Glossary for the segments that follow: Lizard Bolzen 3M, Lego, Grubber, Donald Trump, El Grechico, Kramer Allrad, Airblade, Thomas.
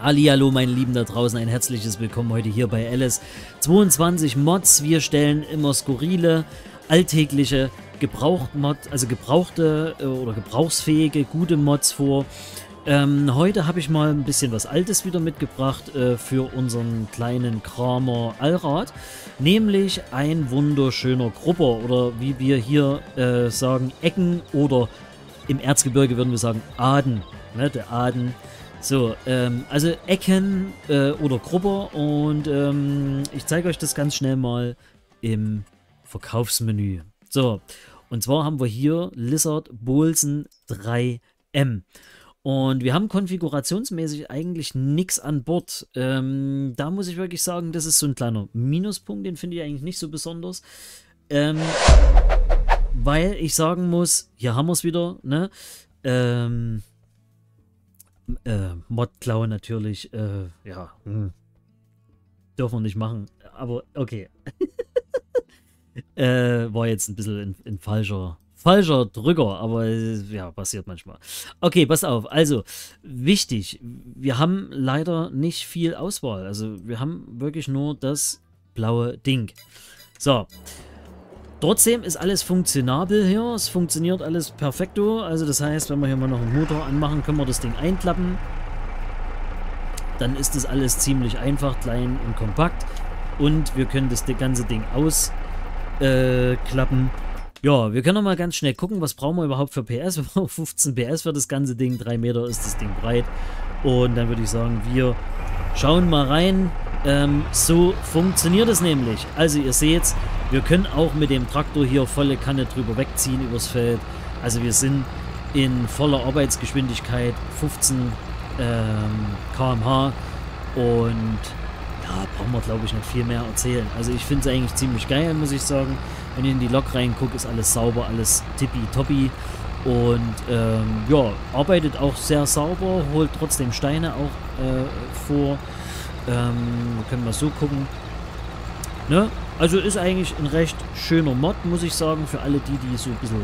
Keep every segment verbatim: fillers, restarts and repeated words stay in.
Hallihallo, meine Lieben da draußen, ein herzliches Willkommen heute hier bei L S zweiundzwanzig Mods. Wir stellen immer skurrile, alltägliche, Gebraucht-Mod, also gebrauchte oder gebrauchsfähige, gute Mods vor. Ähm, heute habe ich mal ein bisschen was Altes wieder mitgebracht äh, für unseren kleinen Kramer Allrad, nämlich ein wunderschöner Grubber oder wie wir hier äh, sagen Ecken oder im Erzgebirge würden wir sagen Aden, ne, der Aden. So, ähm, also Ecken äh, oder Grubber und ähm, ich zeige euch das ganz schnell mal im Verkaufsmenü. So, und zwar haben wir hier Lizard Bolzen drei M. Und wir haben konfigurationsmäßig eigentlich nichts an Bord. Ähm, da muss ich wirklich sagen, das ist so ein kleiner Minuspunkt, den finde ich eigentlich nicht so besonders. Ähm, weil ich sagen muss, hier haben wir es wieder, ne? Ähm, äh, Modklaue natürlich, äh, ja, hm. Dürfen wir nicht machen, aber okay. äh, war jetzt ein bisschen ein, ein falscher... Falscher Drücker, aber ja, passiert manchmal. Okay, pass auf. Also, wichtig, wir haben leider nicht viel Auswahl. Also, wir haben wirklich nur das blaue Ding. So. Trotzdem ist alles funktionabel hier. Es funktioniert alles perfekto. Also, das heißt, wenn wir hier mal noch einen Motor anmachen, können wir das Ding einklappen. Dann ist das alles ziemlich einfach, klein und kompakt. Und wir können das ganze Ding ausklappen. Äh, Ja, wir können noch mal ganz schnell gucken, was brauchen wir überhaupt für P S. Wir brauchen fünfzehn P S für das ganze Ding. drei Meter ist das Ding breit. Und dann würde ich sagen, wir schauen mal rein. Ähm, so funktioniert es nämlich. Also ihr seht's, wir können auch mit dem Traktor hier volle Kanne drüber wegziehen übers Feld. Also wir sind in voller Arbeitsgeschwindigkeit fünfzehn ähm, Kilometer pro Stunde. Und ja, brauchen wir glaube ich nicht viel mehr erzählen. Also ich finde es eigentlich ziemlich geil, muss ich sagen. Wenn ich in die Lok reingucke, ist alles sauber, alles tippitoppi. Und ähm, ja, arbeitet auch sehr sauber, holt trotzdem Steine auch äh, vor. Ähm, können wir so gucken. Ne? Also ist eigentlich ein recht schöner Mod, muss ich sagen, für alle die, die so ein bisschen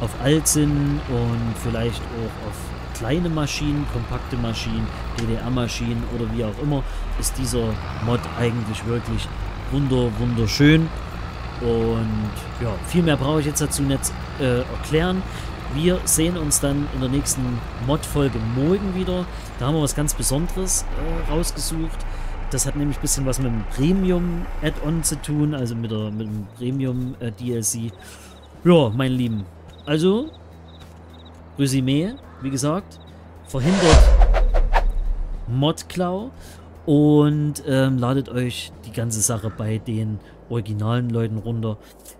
auf alt sind und vielleicht auch auf kleine Maschinen, kompakte Maschinen, D D R-Maschinen oder wie auch immer, ist dieser Mod eigentlich wirklich wunder, wunderschön. Und ja, viel mehr brauche ich jetzt dazu nicht äh, erklären. Wir sehen uns dann in der nächsten Mod-Folge morgen wieder. Da haben wir was ganz Besonderes äh, rausgesucht. Das hat nämlich ein bisschen was mit dem Premium-Add-on zu tun, also mit, der, mit dem Premium-D L C. Äh, ja, meine Lieben, also Resümee, wie gesagt, verhindert Modklau und ähm, ladet euch die ganze Sache bei den originalen Leuten runter.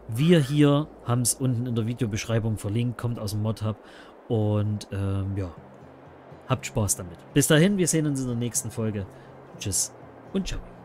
Wir hier haben es unten in der Videobeschreibung verlinkt, kommt aus dem Mod-Hub und ähm, ja, habt Spaß damit. Bis dahin, wir sehen uns in der nächsten Folge. Tschüss und ciao.